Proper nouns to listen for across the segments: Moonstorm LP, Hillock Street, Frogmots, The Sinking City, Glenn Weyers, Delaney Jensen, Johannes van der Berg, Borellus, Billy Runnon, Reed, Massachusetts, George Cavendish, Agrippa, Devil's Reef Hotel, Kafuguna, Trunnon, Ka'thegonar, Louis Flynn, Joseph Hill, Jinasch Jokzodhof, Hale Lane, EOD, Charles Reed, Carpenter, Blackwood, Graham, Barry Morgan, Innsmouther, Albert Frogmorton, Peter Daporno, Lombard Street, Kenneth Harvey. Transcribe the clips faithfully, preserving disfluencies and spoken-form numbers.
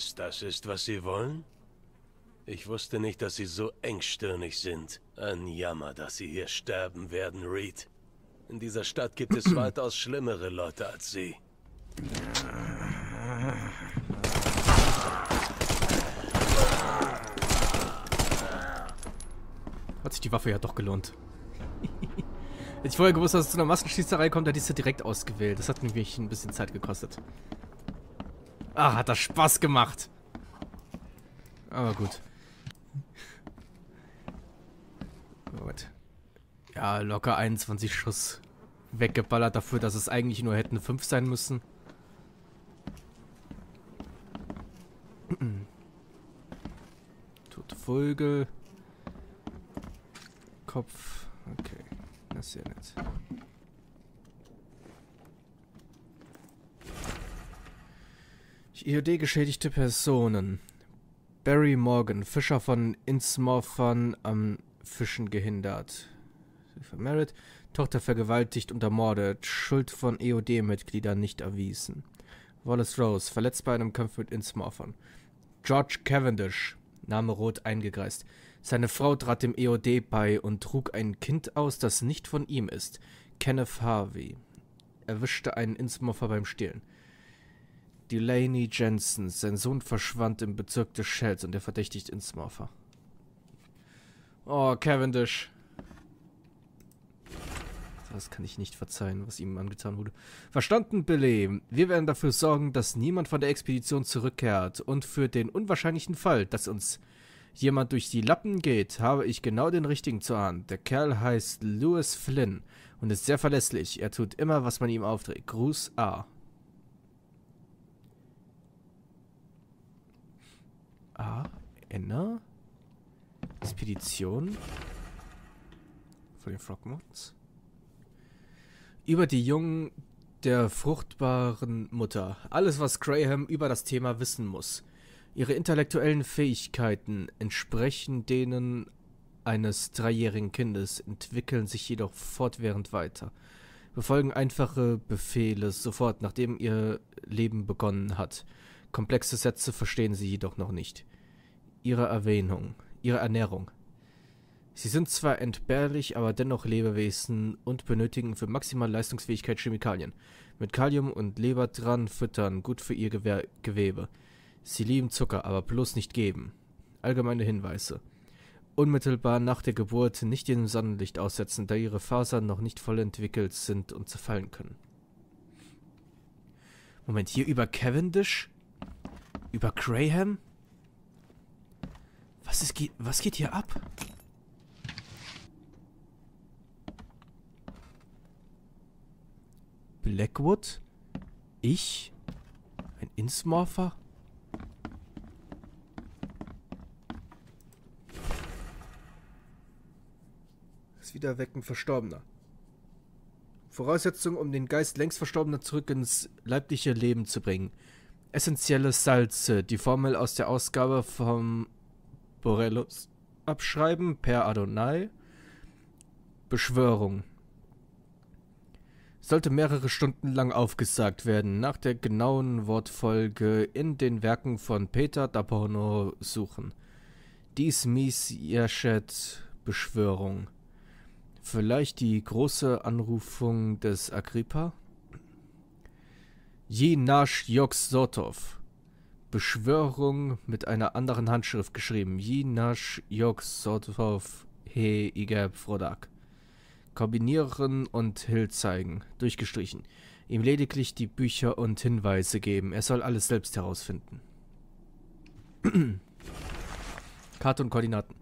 Johannes, das ist, was Sie wollen? Ich wusste nicht, dass Sie so engstirnig sind. Ein Jammer, dass Sie hier sterben werden, Reed. In dieser Stadt gibt es weitaus schlimmere Leute als Sie. Hat sich die Waffe ja doch gelohnt. Hätte ich vorher gewusst, dass es zu einer Massenschießerei kommt, hätte ich es direkt ausgewählt. Das hat nämlich ein bisschen Zeit gekostet. Ah, hat das Spaß gemacht. Aber gut. Gut. Ja, locker einundzwanzig Schuss weggeballert dafür, dass es eigentlich nur hätten fünf sein müssen. Tote Vogel. Kopf. Okay. Das ist ja nett. E O D geschädigte Personen. Barry Morgan, Fischer von Innsmouther, am Fischen gehindert. Vermerkt. Tochter vergewaltigt und ermordet. Schuld von E O D-Mitgliedern nicht erwiesen. Wallace Rose, verletzt bei einem Kampf mit Innsmouther. George Cavendish, Name rot eingekreist. Seine Frau trat dem E O D bei und trug ein Kind aus, das nicht von ihm ist. Kenneth Harvey, erwischte einen Innsmouther beim Stehlen. Delaney Jensen, sein Sohn verschwand im Bezirk des Shells und er verdächtigt Innsmouther. Oh, Cavendish. Das kann ich nicht verzeihen, was ihm angetan wurde. Verstanden, Billy. Wir werden dafür sorgen, dass niemand von der Expedition zurückkehrt. Und für den unwahrscheinlichen Fall, dass uns jemand durch die Lappen geht, habe ich genau den richtigen zur Hand. Der Kerl heißt Louis Flynn und ist sehr verlässlich. Er tut immer, was man ihm aufträgt. Gruß A. Ah, Anna? Expedition? Von den Frogmots? Über die Jungen der fruchtbaren Mutter. Alles, was Graham über das Thema wissen muss. Ihre intellektuellen Fähigkeiten entsprechen denen eines dreijährigen Kindes, entwickeln sich jedoch fortwährend weiter. Befolgen einfache Befehle sofort, nachdem ihr Leben begonnen hat. Komplexe Sätze verstehen sie jedoch noch nicht. Ihre Erwähnung, ihre Ernährung. Sie sind zwar entbehrlich, aber dennoch Lebewesen und benötigen für maximale Leistungsfähigkeit Chemikalien. Mit Kalium und Leber dran füttern, gut für ihr Gewer- Gewebe. Sie lieben Zucker, aber bloß nicht geben. Allgemeine Hinweise. Unmittelbar nach der Geburt nicht dem Sonnenlicht aussetzen, da ihre Fasern noch nicht voll entwickelt sind und zerfallen können. Moment, hier über Cavendish? Über Graham? Was ist, was geht hier ab? Blackwood? Ich? Ein Innsmouther? Das Wiederwecken Verstorbener. Voraussetzung, um den Geist längst Verstorbener zurück ins leibliche Leben zu bringen. Essentielle Salze, die Formel aus der Ausgabe vom Borellus abschreiben, per Adonai. Beschwörung. Sollte mehrere Stunden lang aufgesagt werden, nach der genauen Wortfolge in den Werken von Peter Daporno suchen. Dies mies Yerschet Beschwörung. Vielleicht die große Anrufung des Agrippa? Jinasch Jokzodhof. Beschwörung mit einer anderen Handschrift geschrieben. Jinasch Jokzodhof Heigeb Vrodak. Kombinieren und Hill zeigen. Durchgestrichen. Ihm lediglich die Bücher und Hinweise geben. Er soll alles selbst herausfinden. Karte und Koordinaten.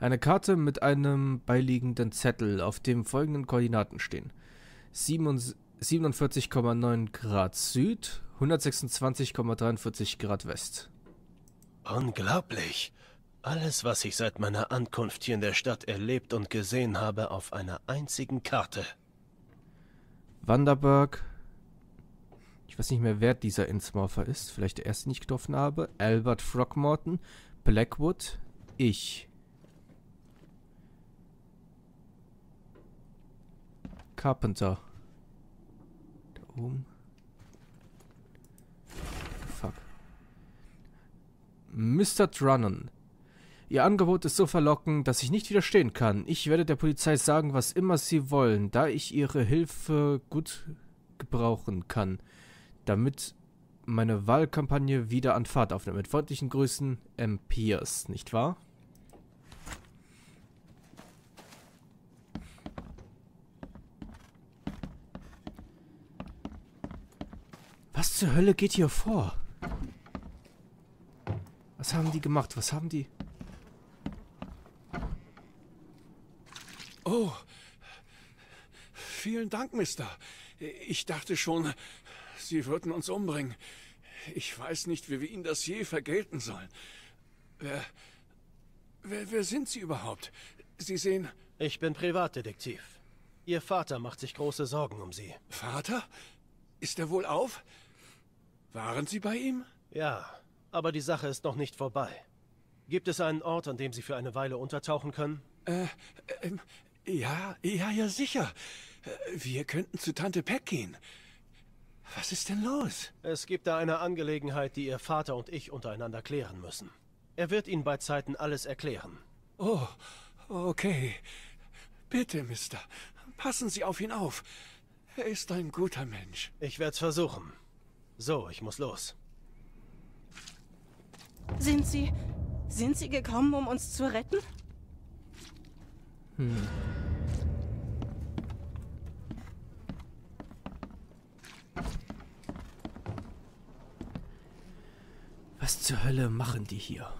Eine Karte mit einem beiliegenden Zettel, auf dem folgenden Koordinaten stehen. siebenundvierzig Komma neun Grad Süd, hundertsechsundzwanzig Komma dreiundvierzig Grad West. Unglaublich! Alles, was ich seit meiner Ankunft hier in der Stadt erlebt und gesehen habe, auf einer einzigen Karte. Wanderburg. Ich weiß nicht mehr, wer dieser Innsmouther ist. Vielleicht der erste, den ich getroffen habe. Albert Frogmorton. Blackwood. Ich. Carpenter. Da oben. Fuck. Mister Trunnon. Ihr Angebot ist so verlockend, dass ich nicht widerstehen kann. Ich werde der Polizei sagen, was immer sie wollen, da ich ihre Hilfe gut gebrauchen kann, damit meine Wahlkampagne wieder an Fahrt aufnimmt. Mit freundlichen Grüßen, M. Pierce, nicht wahr? Was zur Hölle geht hier vor? Was haben die gemacht? Was haben die... Oh, vielen Dank, Mister. Ich dachte schon, Sie würden uns umbringen. Ich weiß nicht, wie wir Ihnen das je vergelten sollen. Wer, wer, wer sind Sie überhaupt? Sie sehen... Ich bin Privatdetektiv. Ihr Vater macht sich große Sorgen um Sie. Vater? Ist er wohlauf? Waren Sie bei ihm? Ja, aber die Sache ist noch nicht vorbei. Gibt es einen Ort, an dem Sie für eine Weile untertauchen können? Äh, ähm, ja, ja, ja, sicher. Wir könnten zu Tante Peck gehen. Was ist denn los? Es gibt da eine Angelegenheit, die Ihr Vater und ich untereinander klären müssen. Er wird Ihnen bei Zeiten alles erklären. Oh, okay. Bitte, Mister, passen Sie auf ihn auf. Er ist ein guter Mensch. Ich werde es versuchen. So, ich muss los. Sind Sie... sind Sie gekommen, um uns zu retten? Hm. Was zur Hölle machen die hier?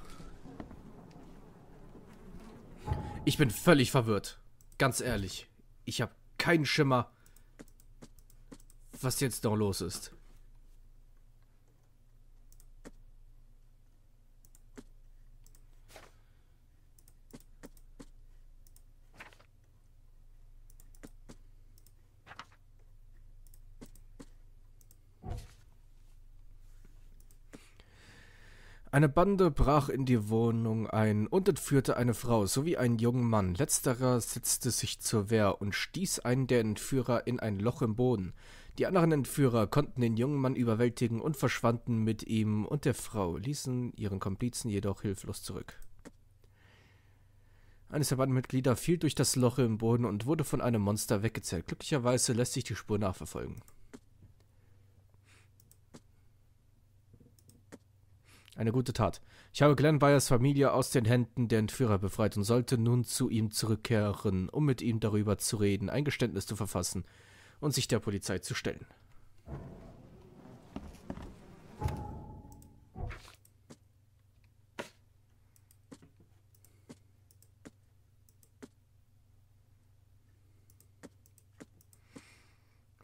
Ich bin völlig verwirrt. Ganz ehrlich. Ich habe keinen Schimmer, was jetzt noch los ist. Eine Bande brach in die Wohnung ein und entführte eine Frau sowie einen jungen Mann. Letzterer setzte sich zur Wehr und stieß einen der Entführer in ein Loch im Boden. Die anderen Entführer konnten den jungen Mann überwältigen und verschwanden mit ihm und der Frau, ließen ihren Komplizen jedoch hilflos zurück. Eines der Bandenmitglieder fiel durch das Loch im Boden und wurde von einem Monster weggezerrt. Glücklicherweise lässt sich die Spur nachverfolgen. Eine gute Tat. Ich habe Glenn Weyers Familie aus den Händen der Entführer befreit und sollte nun zu ihm zurückkehren, um mit ihm darüber zu reden, ein Geständnis zu verfassen und sich der Polizei zu stellen.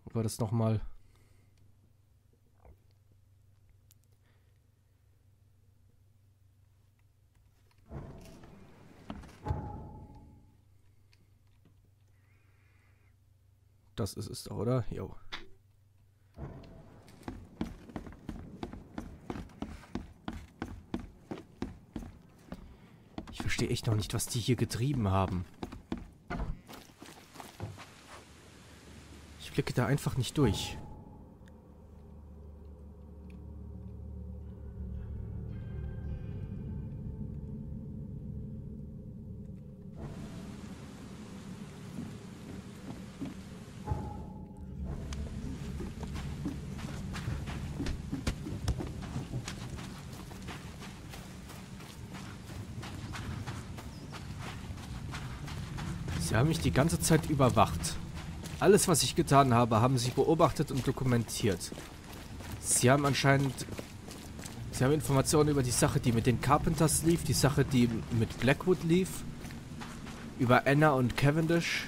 Wo war das nochmal? Das ist es doch, oder? Jo. Ich verstehe echt noch nicht, was die hier getrieben haben. Ich blicke da einfach nicht durch. Sie haben mich die ganze Zeit überwacht. Alles, was ich getan habe, haben sie beobachtet und dokumentiert. Sie haben anscheinend... Sie haben Informationen über die Sache, die mit den Carpenters lief, die Sache, die mit Blackwood lief, über Anna und Cavendish.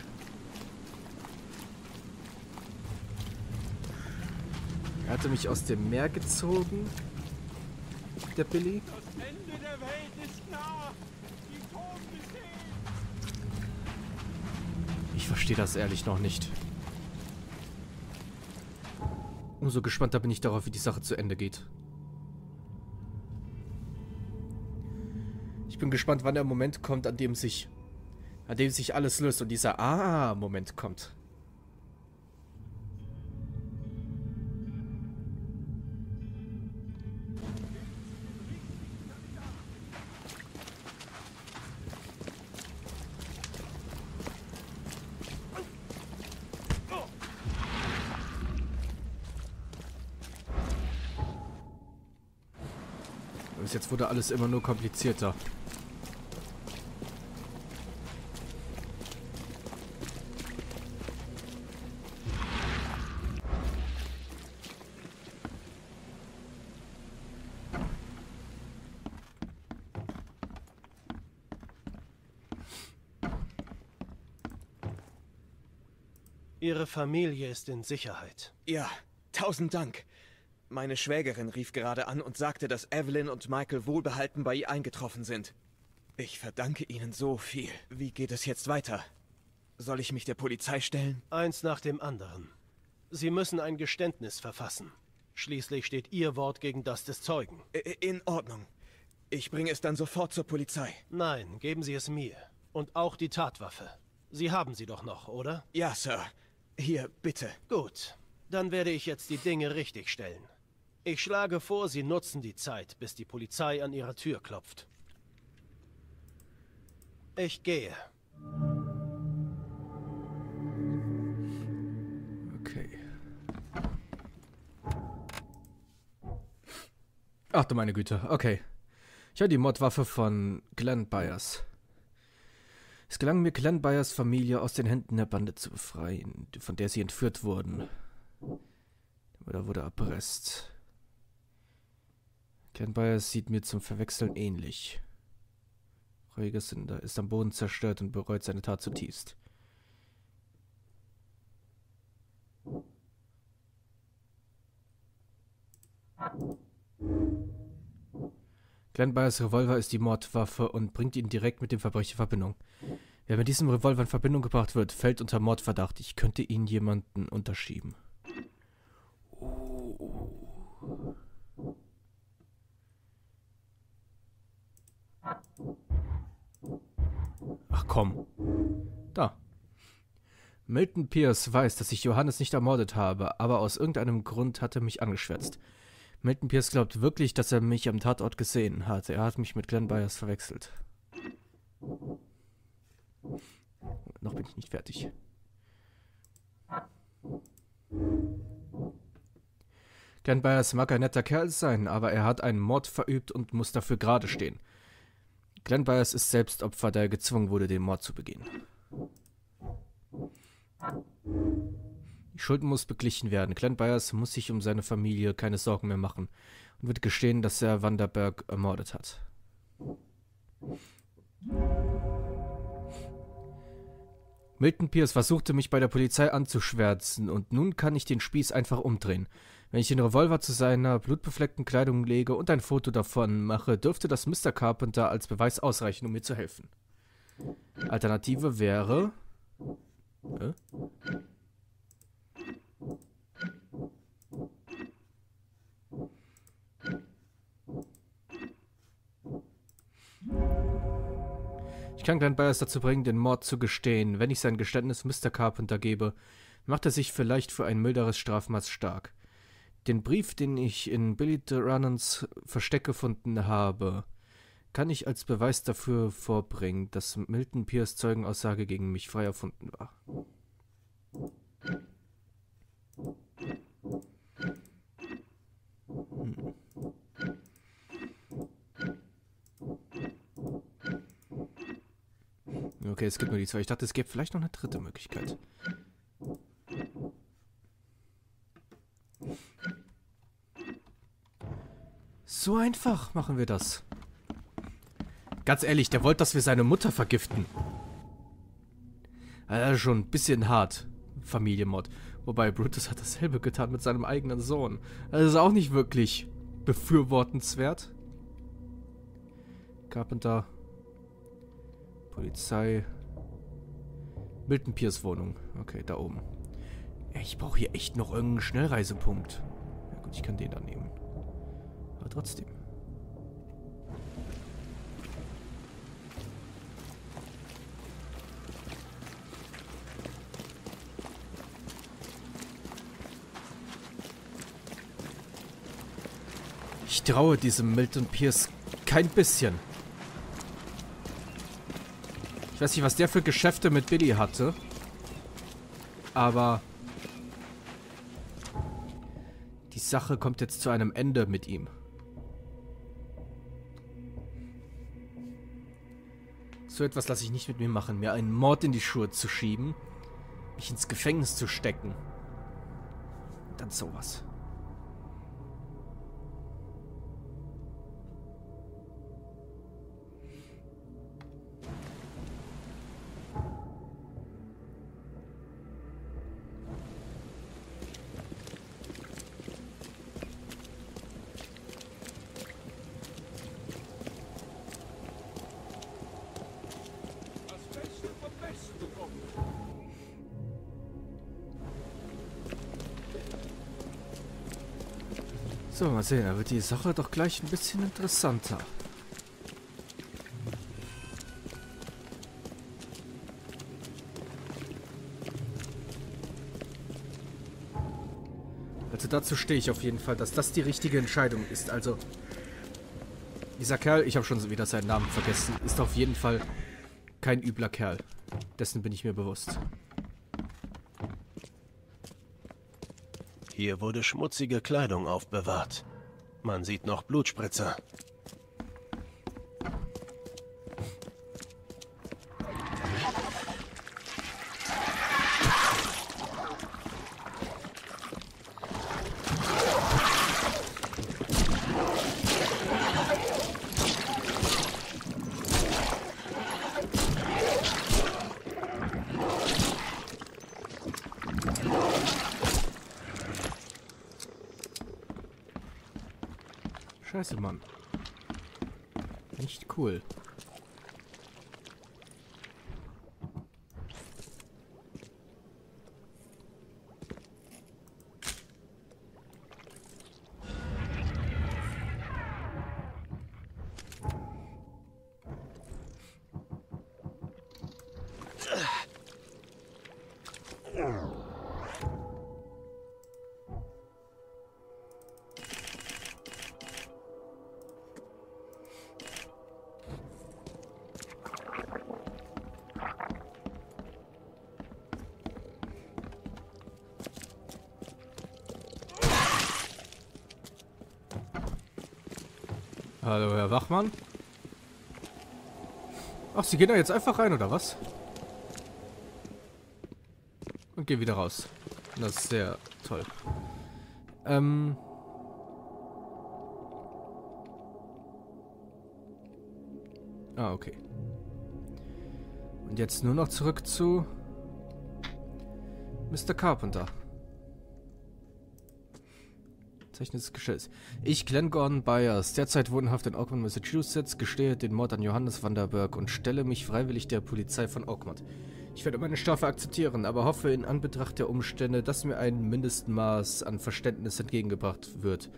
Er hatte mich aus dem Meer gezogen, der Billy. Das Ende der Welt ist nah. Ich verstehe das ehrlich noch nicht. Umso gespannter bin ich darauf, wie die Sache zu Ende geht. Ich bin gespannt, wann der Moment kommt, an dem sich, an dem sich alles löst und dieser Ah-Moment kommt. Bis jetzt wurde alles immer nur komplizierter. Ihre Familie ist in Sicherheit. Ja, tausend Dank. Meine Schwägerin rief gerade an und sagte, dass Evelyn und Michael wohlbehalten bei ihr eingetroffen sind. Ich verdanke ihnen so viel. Wie geht es jetzt weiter? Soll ich mich der Polizei stellen? Eins nach dem anderen. Sie müssen ein Geständnis verfassen. Schließlich steht Ihr Wort gegen das des Zeugen. In Ordnung. Ich bringe es dann sofort zur Polizei. Nein, geben Sie es mir. Und auch die Tatwaffe. Sie haben sie doch noch, oder? Ja, Sir. Hier, bitte. Gut. Dann werde ich jetzt die Dinge richtigstellen. Ich schlage vor, Sie nutzen die Zeit, bis die Polizei an Ihrer Tür klopft. Ich gehe. Okay. Ach du meine Güte, okay. Ich habe die Mordwaffe von Glenn Weyers. Es gelang mir, Glenn Weyers Familie aus den Händen der Bande zu befreien, von der sie entführt wurden. Der Mörder wurde erpresst. Glenn Weyers sieht mir zum Verwechseln ähnlich. Reuiger Sünder ist am Boden zerstört und bereut seine Tat zutiefst. Glenn Weyers Revolver ist die Mordwaffe und bringt ihn direkt mit dem Verbrecher in Verbindung. Wer mit diesem Revolver in Verbindung gebracht wird, fällt unter Mordverdacht. Ich könnte ihn jemanden unterschieben. Oh. Ach komm. Da. Milton Pierce weiß, dass ich Johannes nicht ermordet habe, aber aus irgendeinem Grund hat er mich angeschwärzt. Milton Pierce glaubt wirklich, dass er mich am Tatort gesehen hat. Er hat mich mit Glenn Weyers verwechselt. Noch bin ich nicht fertig. Glenn Weyers mag ein netter Kerl sein, aber er hat einen Mord verübt und muss dafür gerade stehen. Glenn Weyers ist selbst Opfer, da er gezwungen wurde, den Mord zu begehen. Die Schuld muss beglichen werden. Glenn Weyers muss sich um seine Familie keine Sorgen mehr machen und wird gestehen, dass er van der Berg ermordet hat. Milton Pierce versuchte, mich bei der Polizei anzuschwärzen und nun kann ich den Spieß einfach umdrehen. Wenn ich den Revolver zu seiner blutbefleckten Kleidung lege und ein Foto davon mache, dürfte das Mister Carpenter als Beweis ausreichen, um mir zu helfen. Alternative wäre... Äh? Ich kann Glenn Weyers dazu bringen, den Mord zu gestehen. Wenn ich sein Geständnis Mister Carpenter gebe, macht er sich vielleicht für ein milderes Strafmaß stark. Den Brief, den ich in Billy Runnons Versteck gefunden habe, kann ich als Beweis dafür vorbringen, dass Milton Pierce Zeugenaussage gegen mich frei erfunden war. Hm. Okay, es gibt nur die zwei. Ich dachte, es gäbe vielleicht noch eine dritte Möglichkeit. So einfach machen wir das. Ganz ehrlich, der wollte, dass wir seine Mutter vergiften. Also schon ein bisschen hart. Familienmord. Wobei, Brutus hat dasselbe getan mit seinem eigenen Sohn. Also ist auch nicht wirklich befürwortenswert. Carpenter... Polizei. Milton Pierce Wohnung. Okay, da oben. Ich brauche hier echt noch irgendeinen Schnellreisepunkt. Ja gut, ich kann den da nehmen. Aber trotzdem. Ich traue diesem Milton Pierce kein bisschen. Ich weiß nicht, was der für Geschäfte mit Billy hatte, aber die Sache kommt jetzt zu einem Ende mit ihm. So etwas lasse ich nicht mit mir machen. Mir einen Mord in die Schuhe zu schieben, mich ins Gefängnis zu stecken. Dann sowas. So, mal sehen, da wird die Sache doch gleich ein bisschen interessanter. Also dazu stehe ich auf jeden Fall, dass das die richtige Entscheidung ist. Also, dieser Kerl, ich habe schon wieder seinen Namen vergessen, ist auf jeden Fall kein übler Kerl. Dessen bin ich mir bewusst. Hier wurde schmutzige Kleidung aufbewahrt. Man sieht noch Blutspritzer. Scheiße, Mann. Nicht cool. Hallo, Herr Wachmann. Ach, Sie gehen da jetzt einfach rein, oder was? Und gehen wieder raus. Das ist sehr toll. Ähm... Ah, okay. Und jetzt nur noch zurück zu Mister Carpenter. Ich, Glenn Weyers, derzeit wohnhaft in Oakmont, Massachusetts, gestehe den Mord an Johannes van der Berg und stelle mich freiwillig der Polizei von Oakmont. Ich werde meine Strafe akzeptieren, aber hoffe in Anbetracht der Umstände, dass mir ein Mindestmaß an Verständnis entgegengebracht wird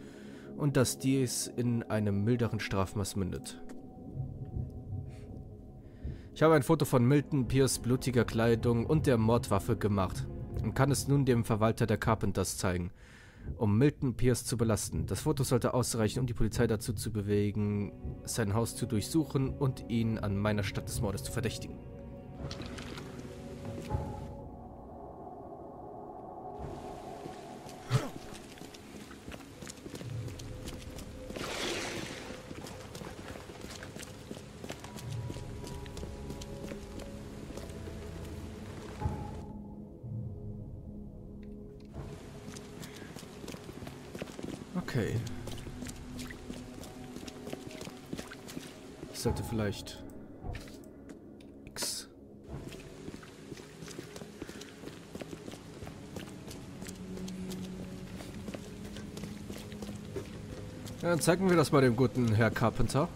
und dass dies in einem milderen Strafmaß mündet. Ich habe ein Foto von Milton Pierce blutiger Kleidung und der Mordwaffe gemacht und kann es nun dem Verwalter der Carpenters zeigen, um Milton Pierce zu belasten. Das Foto sollte ausreichen, um die Polizei dazu zu bewegen, sein Haus zu durchsuchen und ihn an meiner Stadt des Mordes zu verdächtigen. Okay. Ich sollte vielleicht X. Ja, dann zeigen wir das mal dem guten Herr Carpenter.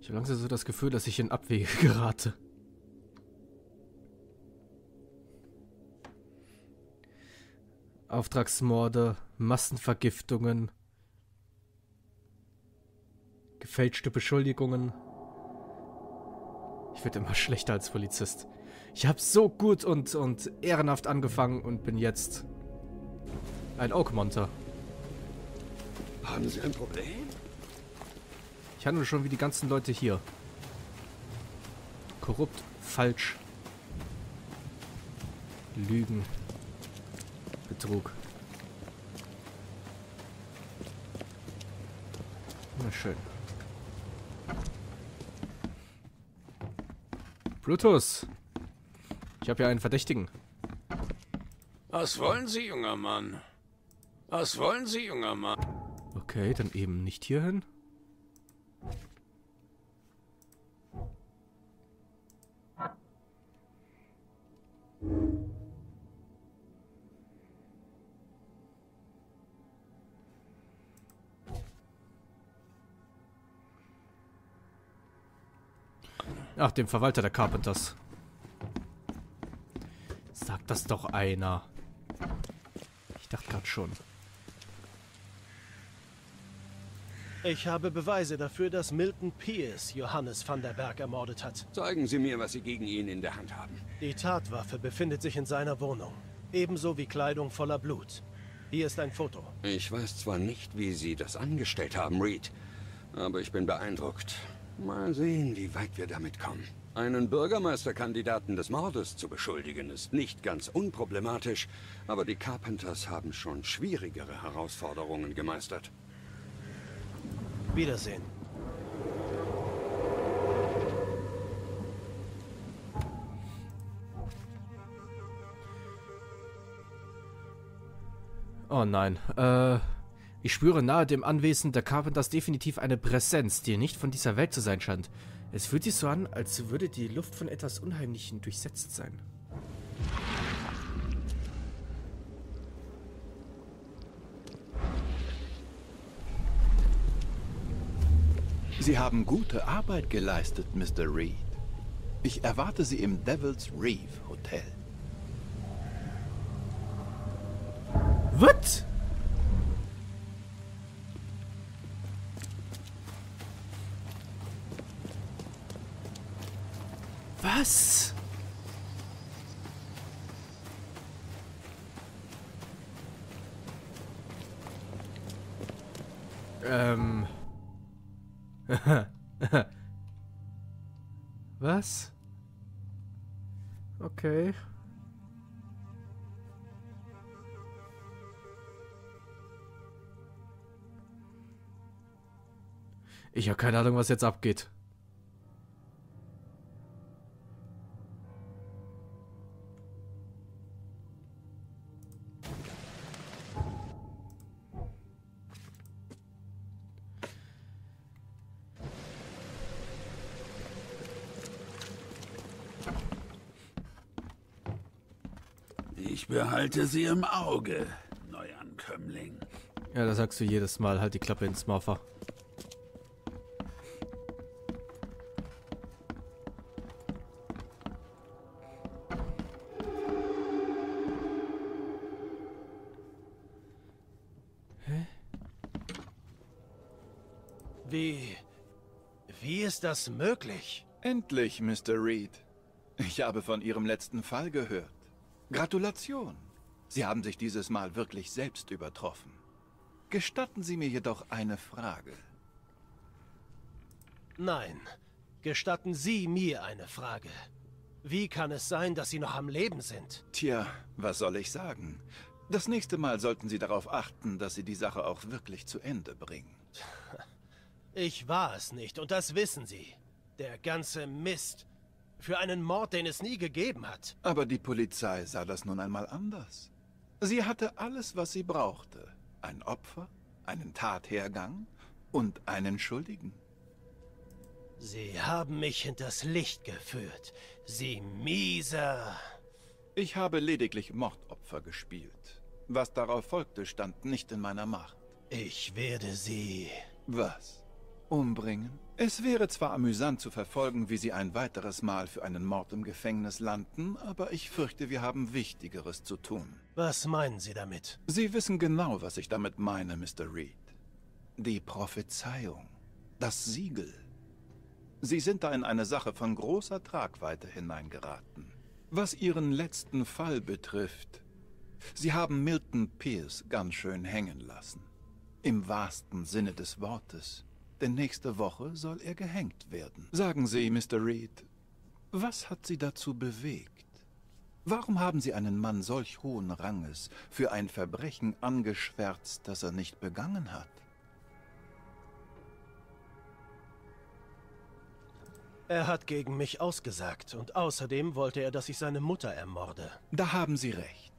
Ich habe langsam so das Gefühl, dass ich in Abwege gerate. Auftragsmorde, Massenvergiftungen, gefälschte Beschuldigungen. Ich werde immer schlechter als Polizist. Ich habe so gut und, und ehrenhaft angefangen und bin jetzt ein Oakmonter. Haben Sie ein Problem? Ich handle schon wie die ganzen Leute hier. Korrupt, falsch, Lügen, Betrug. schön. Plutus, ich habe ja einen Verdächtigen. Was wollen Sie, junger Mann? Was wollen Sie, junger Mann? Okay, dann eben nicht hierhin. Ach, dem Verwalter der Carpenters. Sagt das doch einer. Ich dachte gerade schon. Ich habe Beweise dafür, dass Milton Pierce Johannes van der Berg ermordet hat. Zeigen Sie mir, was Sie gegen ihn in der Hand haben. Die Tatwaffe befindet sich in seiner Wohnung. Ebenso wie Kleidung voller Blut. Hier ist ein Foto. Ich weiß zwar nicht, wie Sie das angestellt haben, Reed, aber ich bin beeindruckt. Mal sehen, wie weit wir damit kommen. Einen Bürgermeisterkandidaten des Mordes zu beschuldigen, ist nicht ganz unproblematisch, aber die Carpenters haben schon schwierigere Herausforderungen gemeistert. Wiedersehen. Oh nein, äh... ich spüre nahe dem Anwesen der Carpenters definitiv eine Präsenz, die nicht von dieser Welt zu sein scheint. Es fühlt sich so an, als würde die Luft von etwas Unheimlichem durchsetzt sein. Sie haben gute Arbeit geleistet, Mister Reed. Ich erwarte Sie im Devil's Reef Hotel. Was? Was? Ähm. Was? Okay. Ich habe keine Ahnung, was jetzt abgeht. Ich behalte sie im Auge, Neuankömmling. Ja, das sagst du jedes Mal. Halt die Klappe ins Maufer. Hä? Wie... Wie ist das möglich? Endlich, Mister Reed. Ich habe von Ihrem letzten Fall gehört. Gratulation! Sie haben sich dieses Mal wirklich selbst übertroffen. Gestatten Sie mir jedoch eine Frage. Nein. Gestatten Sie mir eine Frage. Wie kann es sein, dass Sie noch am Leben sind? Tja, was soll ich sagen? Das nächste Mal sollten Sie darauf achten, dass Sie die Sache auch wirklich zu Ende bringen. Ich war es nicht, und das wissen Sie. Der ganze Mist... Für einen Mord, den es nie gegeben hat. Aber die Polizei sah das nun einmal anders. Sie hatte alles, was sie brauchte. Ein Opfer, einen Tathergang und einen Schuldigen. Sie haben mich hinters Licht geführt. Sie mieser... Ich habe lediglich Mordopfer gespielt. Was darauf folgte, stand nicht in meiner Macht. Ich werde sie... Was? Umbringen? Es wäre zwar amüsant zu verfolgen, wie Sie ein weiteres Mal für einen Mord im Gefängnis landen, aber ich fürchte, wir haben Wichtigeres zu tun. Was meinen Sie damit? Sie wissen genau, was ich damit meine, Mister Reed. Die Prophezeiung. Das Siegel. Sie sind da in eine Sache von großer Tragweite hineingeraten. Was Ihren letzten Fall betrifft, Sie haben Milton Pierce ganz schön hängen lassen. Im wahrsten Sinne des Wortes. Denn nächste Woche soll er gehängt werden. Sagen Sie, Mister Reed, was hat Sie dazu bewegt? Warum haben Sie einen Mann solch hohen Ranges für ein Verbrechen angeschwärzt, das er nicht begangen hat? Er hat gegen mich ausgesagt und außerdem wollte er, dass ich seine Mutter ermorde. Da haben Sie recht.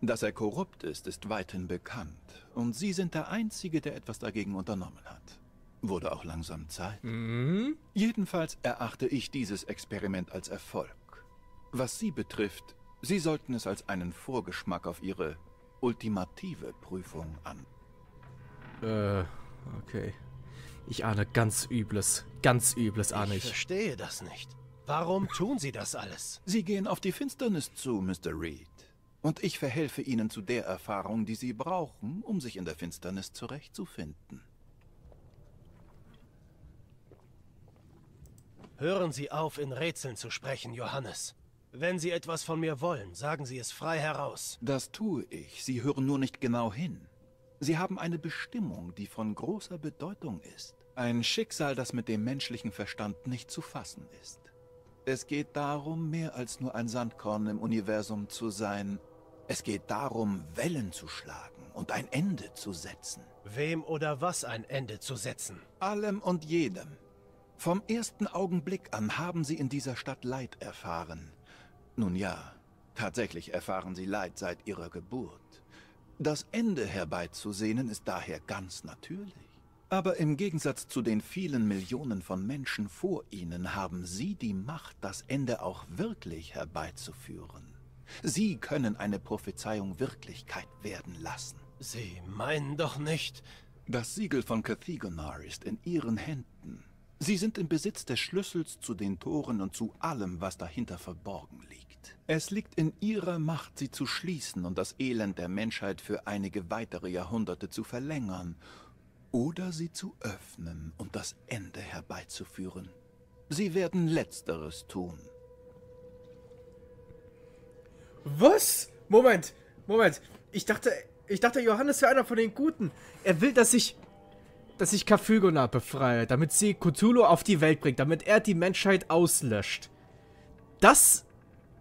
Dass er korrupt ist, ist weithin bekannt. Und Sie sind der Einzige, der etwas dagegen unternommen hat. Wurde auch langsam Zeit. Mhm. Jedenfalls erachte ich dieses Experiment als Erfolg. Was Sie betrifft, Sie sollten es als einen Vorgeschmack auf Ihre ultimative Prüfung an. Äh, okay. Ich ahne ganz Übles. Ganz Übles ahne ich. Ich verstehe das nicht. Warum tun Sie das alles? Sie gehen auf die Finsternis zu, Mister Reed. Und ich verhelfe Ihnen zu der Erfahrung, die Sie brauchen, um sich in der Finsternis zurechtzufinden. Hören Sie auf, in Rätseln zu sprechen, Johannes. Wenn Sie etwas von mir wollen, sagen Sie es frei heraus. Das tue ich. Sie hören nur nicht genau hin. Sie haben eine Bestimmung, die von großer Bedeutung ist. Ein Schicksal, das mit dem menschlichen Verstand nicht zu fassen ist. Es geht darum, mehr als nur ein Sandkorn im Universum zu sein. Es geht darum, Wellen zu schlagen und ein Ende zu setzen. Wem oder was ein Ende zu setzen? Allem und jedem. Vom ersten Augenblick an haben Sie in dieser Stadt Leid erfahren. Nun ja, tatsächlich erfahren Sie Leid seit Ihrer Geburt. Das Ende herbeizusehnen ist daher ganz natürlich. Aber im Gegensatz zu den vielen Millionen von Menschen vor Ihnen haben Sie die Macht, das Ende auch wirklich herbeizuführen. Sie können eine Prophezeiung Wirklichkeit werden lassen. Sie meinen doch nicht... Das Siegel von Ka'thegonar ist in Ihren Händen. Sie sind im Besitz des Schlüssels zu den Toren und zu allem, was dahinter verborgen liegt. Es liegt in Ihrer Macht, sie zu schließen und das Elend der Menschheit für einige weitere Jahrhunderte zu verlängern. Oder sie zu öffnen und das Ende herbeizuführen. Sie werden Letzteres tun. Was? Moment, Moment. Ich dachte, ich dachte, Johannes wäre einer von den Guten. Er will, dass ich... dass ich Kafuguna befreie, damit sie Cthulhu auf die Welt bringt, damit er die Menschheit auslöscht. Das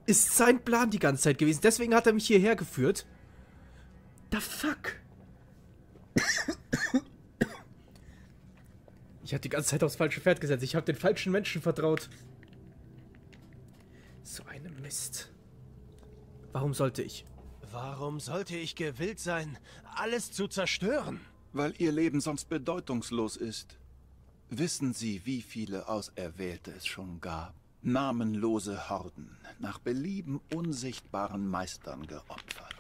ist sein Plan die ganze Zeit gewesen. Deswegen hat er mich hierher geführt. Da fuck. Ich habe die ganze Zeit aufs falsche Pferd gesetzt. Ich habe den falschen Menschen vertraut. So eine Mist. Warum sollte ich? Warum sollte ich gewillt sein, alles zu zerstören? Weil Ihr Leben sonst bedeutungslos ist. Wissen Sie, wie viele Auserwählte es schon gab? Namenlose Horden, nach Belieben unsichtbaren Meistern geopfert.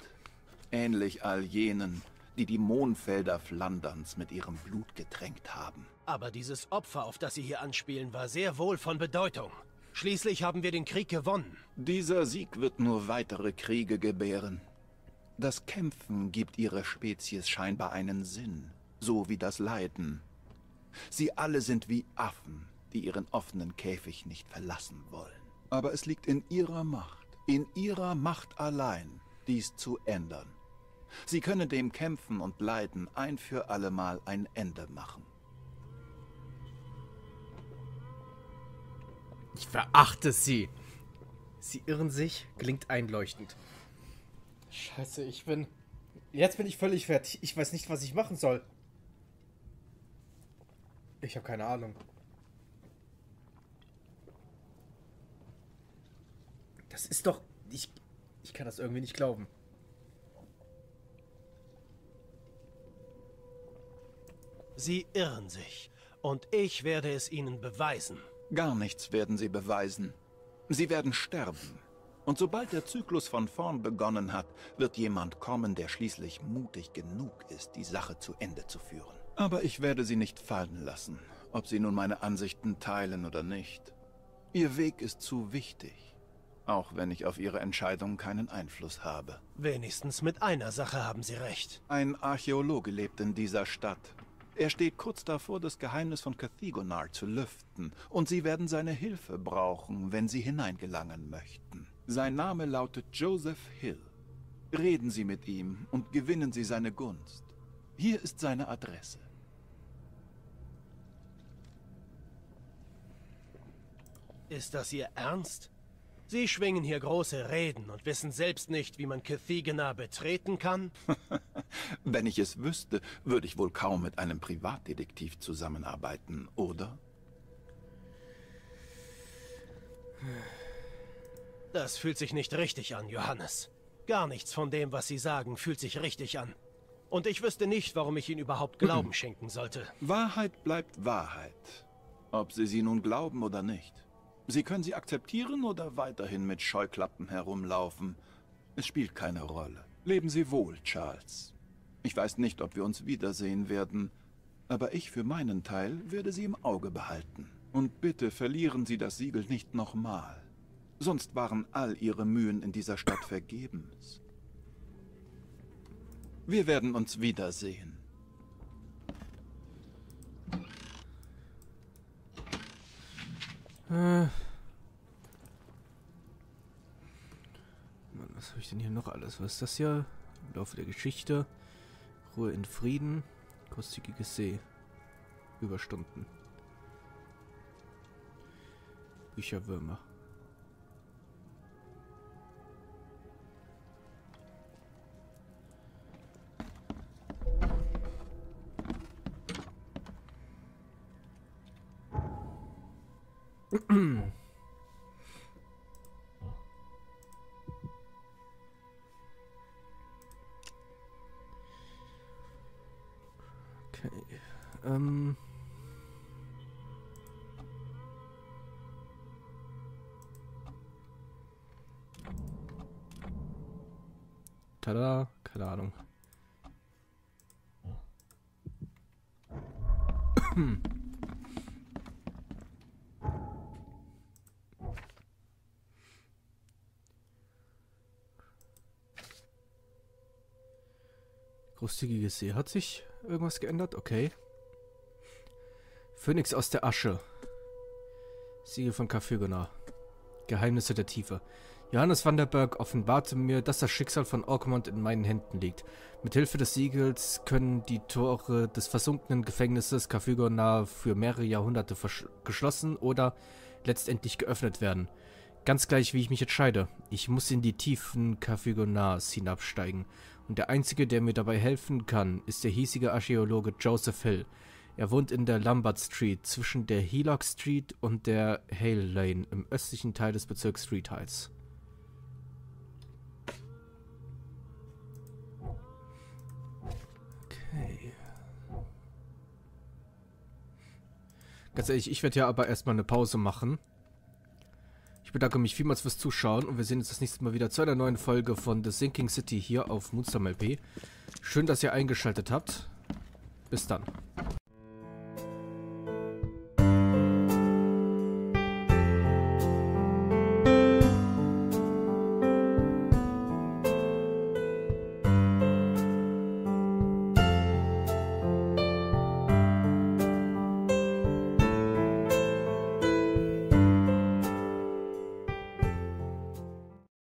Ähnlich all jenen, die die Mondfelder Flanderns mit ihrem Blut getränkt haben. Aber dieses Opfer, auf das Sie hier anspielen, war sehr wohl von Bedeutung. Schließlich haben wir den Krieg gewonnen. Dieser Sieg wird nur weitere Kriege gebären. Das Kämpfen gibt ihrer Spezies scheinbar einen Sinn, so wie das Leiden. Sie alle sind wie Affen, die ihren offenen Käfig nicht verlassen wollen. Aber es liegt in ihrer Macht, in ihrer Macht allein, dies zu ändern. Sie können dem Kämpfen und Leiden ein für allemal ein Ende machen. Ich verachte sie. Sie irren sich, klingt einleuchtend. Scheiße, ich bin... Jetzt bin ich völlig fertig. Ich weiß nicht, was ich machen soll. Ich habe keine Ahnung. Das ist doch... Ich, ich kann das irgendwie nicht glauben. Sie irren sich. Und ich werde es Ihnen beweisen. Gar nichts werden Sie beweisen. Sie werden sterben. Und sobald der Zyklus von vorn begonnen hat, wird jemand kommen, der schließlich mutig genug ist, die Sache zu Ende zu führen. Aber ich werde Sie nicht fallen lassen, ob Sie nun meine Ansichten teilen oder nicht. Ihr Weg ist zu wichtig, auch wenn ich auf Ihre Entscheidung keinen Einfluss habe. Wenigstens mit einer Sache haben Sie recht. Ein Archäologe lebt in dieser Stadt. Er steht kurz davor, das Geheimnis von Ka'thegonar zu lüften, und Sie werden seine Hilfe brauchen, wenn Sie hineingelangen möchten. Sein Name lautet Joseph Hill. Reden Sie mit ihm und gewinnen Sie seine Gunst. Hier ist seine Adresse. Ist das Ihr Ernst? Sie schwingen hier große Reden und wissen selbst nicht, wie man Ka'thegonar betreten kann? Wenn ich es wüsste, würde ich wohl kaum mit einem Privatdetektiv zusammenarbeiten, oder? Das fühlt sich nicht richtig an, Johannes. Gar nichts von dem, was Sie sagen, fühlt sich richtig an. Und ich wüsste nicht, warum ich Ihnen überhaupt Glauben mhm. schenken sollte. Wahrheit bleibt Wahrheit. Ob Sie sie nun glauben oder nicht. Sie können sie akzeptieren oder weiterhin mit Scheuklappen herumlaufen. Es spielt keine Rolle. Leben Sie wohl, Charles. Ich weiß nicht, ob wir uns wiedersehen werden, aber ich für meinen Teil werde Sie im Auge behalten. Und bitte verlieren Sie das Siegel nicht nochmal. Sonst waren all Ihre Mühen in dieser Stadt vergebens. Wir werden uns wiedersehen. Äh. Mann, was habe ich denn hier noch alles? Was ist das hier? Im Laufe der Geschichte. Ruhe in Frieden. Kostiges See. Überstunden. Bücherwürmer. Okay. Ähm. Tada, keine Ahnung. Großzügiges See. Hat sich irgendwas geändert? Okay. Phönix aus der Asche. Siegel von Ka'thegonar. Geheimnisse der Tiefe. Johannes van der Berg offenbarte mir, dass das Schicksal von Oakmont in meinen Händen liegt. Mit Hilfe des Siegels können die Tore des versunkenen Gefängnisses Ka'thegonar für mehrere Jahrhunderte geschlossen oder letztendlich geöffnet werden. Ganz gleich, wie ich mich entscheide. Ich muss in die Tiefen Ka'thegonars hinabsteigen. Und der Einzige, der mir dabei helfen kann, ist der hiesige Archäologe Joseph Hill. Er wohnt in der Lombard Street, zwischen der Hillock Street und der Hale Lane, im östlichen Teil des Bezirks Reed Heights. Okay. Ganz ehrlich, ich werde ja aber erstmal eine Pause machen. Ich bedanke mich vielmals fürs Zuschauen und wir sehen uns das nächste Mal wieder zu einer neuen Folge von The Sinking City hier auf Moonstone L P. Schön, dass ihr eingeschaltet habt. Bis dann.